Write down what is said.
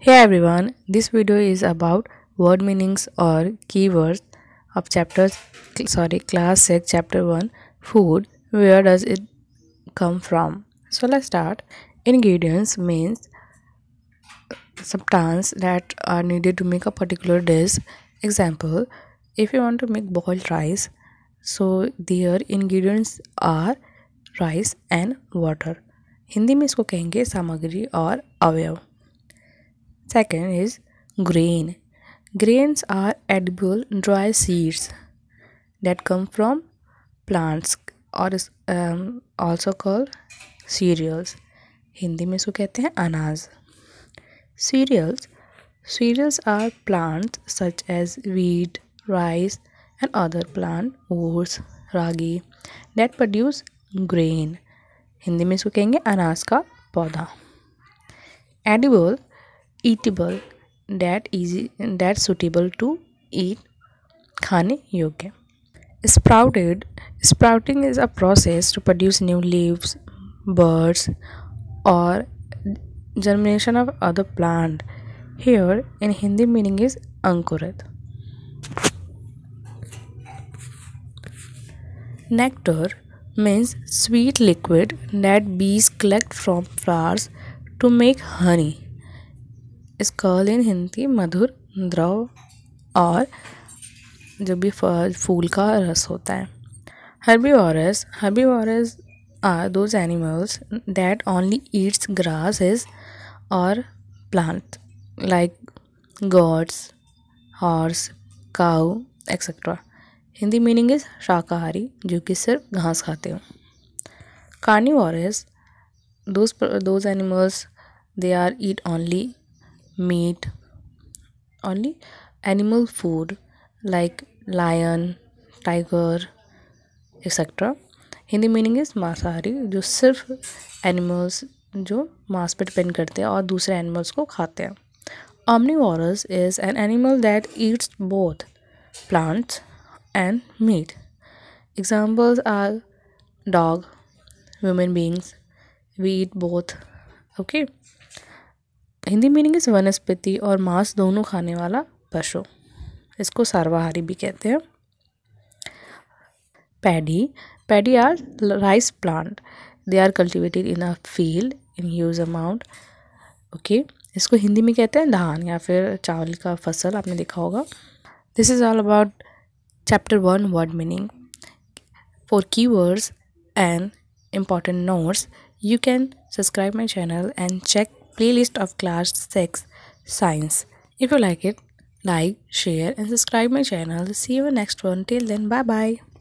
Hey everyone, this video is about word meanings or keywords of class 6 chapter 1 food. Where does it come from? So let's start. Ingredients means substance that are needed to make a particular dish. Example, if you want to make boiled rice, so their ingredients are rice and water. Hindi में इसको कहेंगे सामग्री और अवयव. Second is grain. Grains are edible dry seeds that come from plants or is also called cereals. Hindi में इसको कहते हैं अनाज. Cereals are plants such as wheat, rice and other plant oats, ragi that produce grain. Hindi में इसको कहेंगे अनाज का पौधा. Edible that suitable to eat, खाने योग्य. Sprouting is a process to produce new leaves, buds or germination of other plant. Here in Hindi meaning is ankurit. Nectar means sweet liquid that bees collect from flowers to make honey. Is call in Hindi मधुर द्रव और जो भी फूल का रस होता है. Herbivores are those animals that only eats grasses or plants like goats, horse, cow, etc. Hindi meaning is शाकाहारी जो कि सिर्फ घास खाते हो. Carnivores those animals they are eat only meat, only animal food like lion, tiger, etc. Hindi meaning is मांसाहारी जो सिर्फ एनिमल्स जो मांस पे डिपेंड करते हैं और दूसरे एनिमल्स को खाते हैं. Omnivorous is an animal that eats both plants and meat. Examples are dog, human beings. We eat both. Okay. Hindi meaning is वनस्पति और मांस दोनों खाने वाला पशु. इसको सर्वाहारी भी कहते हैं. Paddy are rice plant. They are cultivated in a field in huge amount. Okay, इसको हिंदी में कहते हैं धान या फिर चावल का फसल. आपने देखा होगा. This is all about Chapter 1 word meaning. For keywords and important notes, you can subscribe my channel and check playlist of class 6 science. If you like it, like, share and subscribe my channel. See you next one. Till then, bye bye.